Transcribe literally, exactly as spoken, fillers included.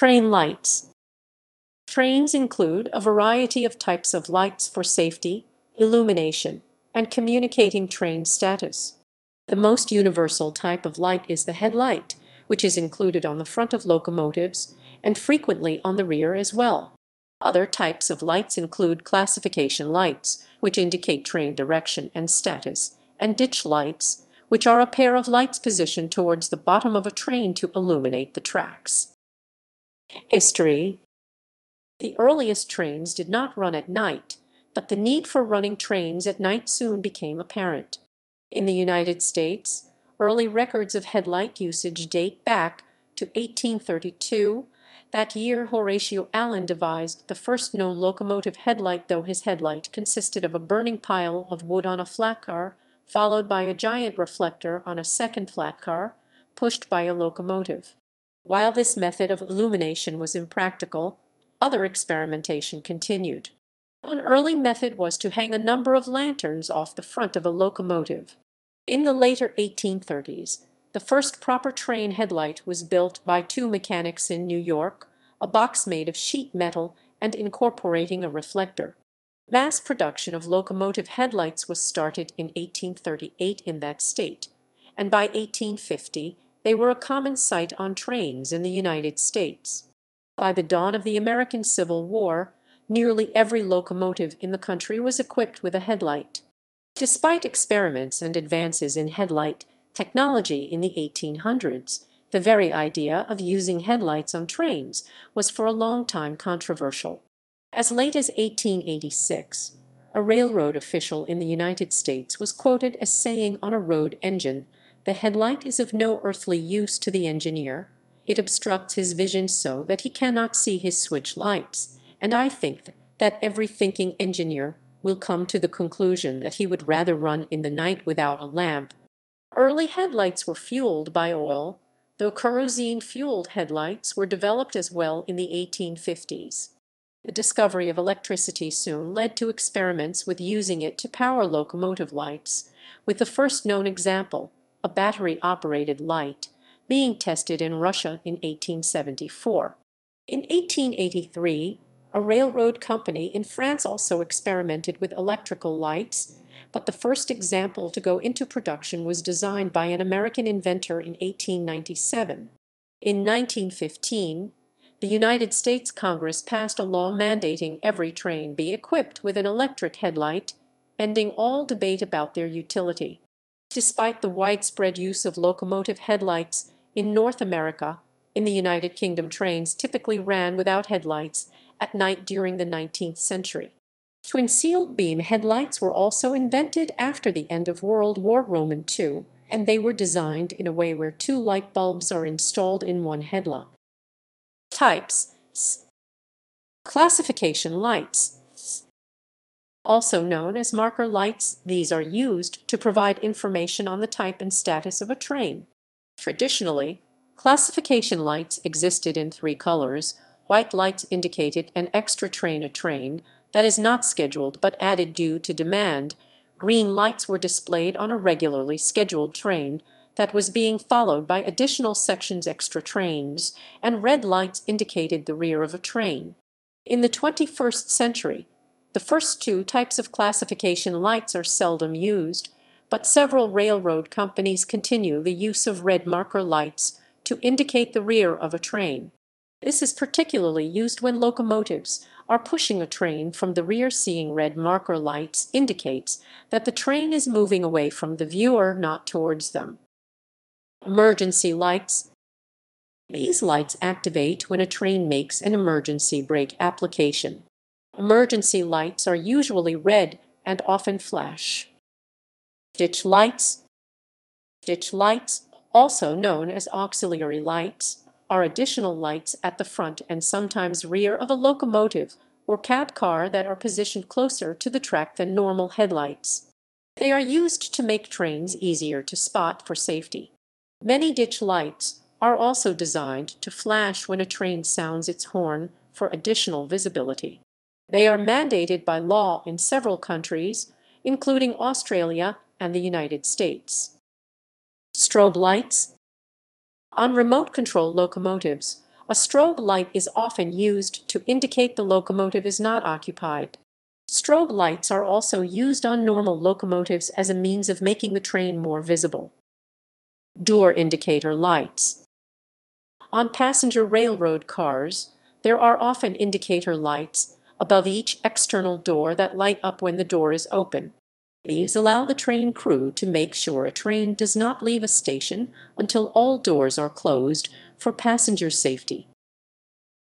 Train lights. Trains include a variety of types of lights for safety, illumination, and communicating train status. The most universal type of light is the headlight, which is included on the front of locomotives and frequently on the rear as well. Other types of lights include classification lights, which indicate train direction and status, and ditch lights, which are a pair of lights positioned towards the bottom of a train to illuminate the tracks. History. The earliest trains did not run at night, but the need for running trains at night soon became apparent. In the United States, early records of headlight usage date back to eighteen thirty-two. That year, HoratioAllen devised the first known locomotive headlight, though his headlight consisted of a burning pile of wood on a flatcar, followed by a giant reflector on a second flatcar, pushed by a locomotive. While this method of illumination was impractical, other experimentation continued. One early method was to hang a number of lanterns off the front of a locomotive. In the later eighteen thirties, the first proper train headlight was built by two mechanics in New York, a box made of sheet metal and incorporating a reflector. Mass production of locomotive headlights was started in eighteen thirty-eight in that state, and by eighteen fifty, they were a common sight on trains in the United States. By the dawn of the American Civil War, nearly every locomotive in the country was equipped with a headlight. Despite experiments and advances in headlight technology in the eighteen hundreds, the very idea of using headlights on trains was for a long time controversial. As late as eighteen eighty-six, a railroad official in the United States was quoted as saying on a road engine, "The headlight is of no earthly use to the engineer. It obstructs his vision so that he cannot see his switch lights. And I think that every thinking engineer will come to the conclusion that he would rather run in the night without a lamp." Early headlights were fueled by oil, though kerosene-fueled headlights were developed as well in the eighteen fifties. The discovery of electricity soon led to experiments with using it to power locomotive lights, with the first known example, a battery-operated light, being tested in Russia in eighteen seventy-four. In eighteen eighty-three, a railroad company in France also experimented with electrical lights, but the first example to go into production was designed by an American inventor in eighteen ninety-seven. In nineteen fifteen, the United States Congress passed a law mandating every train be equipped with an electric headlight, ending all debate about their utility. Despite the widespread use of locomotive headlights in North America, in the United Kingdom, trains typically ran without headlights at night during the nineteenth century. Twin-sealed beam headlights were also invented after the end of World War Two, and they were designed in a way where two light bulbs are installed in one headlamp. Types. Classification lights, also known as marker lights, these are used to provide information on the type and status of a train. Traditionally, classification lights existed in three colors. White lights indicated an extra train, a train that is not scheduled but added due to demand. Green lights were displayed on a regularly scheduled train that was being followed by additional sections, extra trains, and red lights indicated the rear of a train. In the twenty-first century, the first two types of classification lights are seldom used, but several railroad companies continue the use of red marker lights to indicate the rear of a train. This is particularly used when locomotives are pushing a train from the rear. Seeing red marker lights indicates that the train is moving away from the viewer, not towards them. Emergency lights. These lights activate when a train makes an emergency brake application. Emergency lights are usually red and often flash. Ditch lights. Ditch lights, also known as auxiliary lights, are additional lights at the front and sometimes rear of a locomotive or cab car that are positioned closer to the track than normal headlights. They are used to make trains easier to spot for safety. Many ditch lights are also designed to flash when a train sounds its horn for additional visibility. They are mandated by law in several countries, including Australia and the United States. Strobe lights. On remote control locomotives, A strobe light is often used to indicate the locomotive is not occupied. Strobe lights are also used on normal locomotives as a means of making the train more visible. Door indicator lights. On passenger railroad cars, there are often indicator lights above each external door that light up when the door is open. These allow the train crew to make sure a train does not leave a station until all doors are closed for passenger safety.